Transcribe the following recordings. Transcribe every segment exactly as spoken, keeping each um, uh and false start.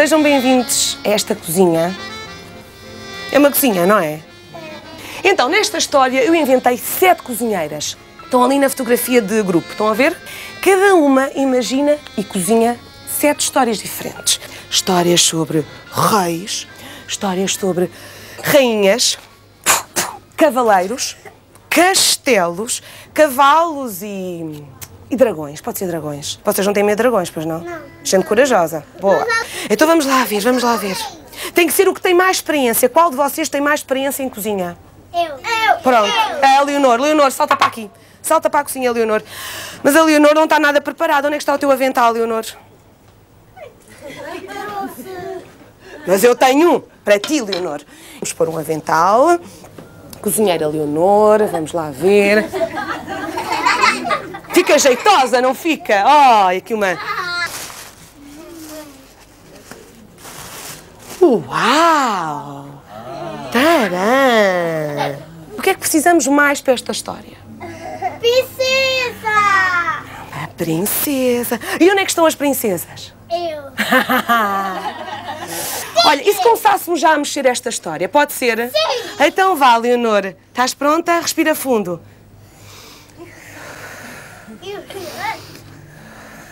Sejam bem-vindos a esta cozinha. É uma cozinha, não é? Então, nesta história, eu inventei sete cozinheiras. Estão ali na fotografia de grupo, estão a ver? Cada uma imagina e cozinha sete histórias diferentes. Histórias sobre reis, histórias sobre rainhas, cavaleiros, castelos, cavalos e... e dragões. Pode ser dragões. Vocês não têm medo de dragões, pois não? Não. Gente corajosa. Boa. Então vamos lá ver, vamos lá ver. Tem que ser o que tem mais experiência. Qual de vocês tem mais experiência em cozinha? Eu. Eu. Pronto. Eu. A Leonor. Leonor, salta para aqui. Salta para a cozinha, Leonor. Mas a Leonor não está nada preparada. Onde é que está o teu avental, Leonor? Mas eu tenho um para ti, Leonor. Vamos pôr um avental. Cozinheira Leonor, vamos lá ver. Fica jeitosa, não fica? Oh, aqui uma... Uau! Tadã! O que é que precisamos mais para esta história? Princesa! A princesa! E onde é que estão as princesas? Eu! Olha, e se começássemos já a mexer esta história? Pode ser? Sim! Então vá, Leonor. Estás pronta? Respira fundo.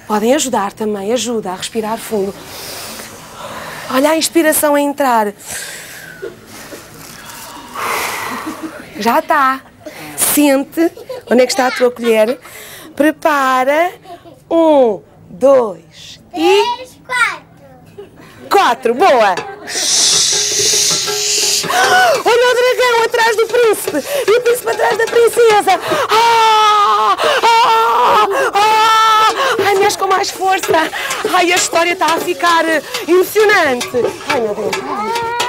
Podem ajudar também, ajuda a respirar fundo. Olha a inspiração a entrar. Já está. Sente. Onde é que está a tua colher? Prepara. Um, dois e... Três, quatro. Quatro, boa. Olha o dragão atrás do príncipe. E o príncipe atrás da princesa. Ah! Ah! Ah! Ai, mexe com mais força. Ai, a história está a ficar emocionante. Ai, meu Deus.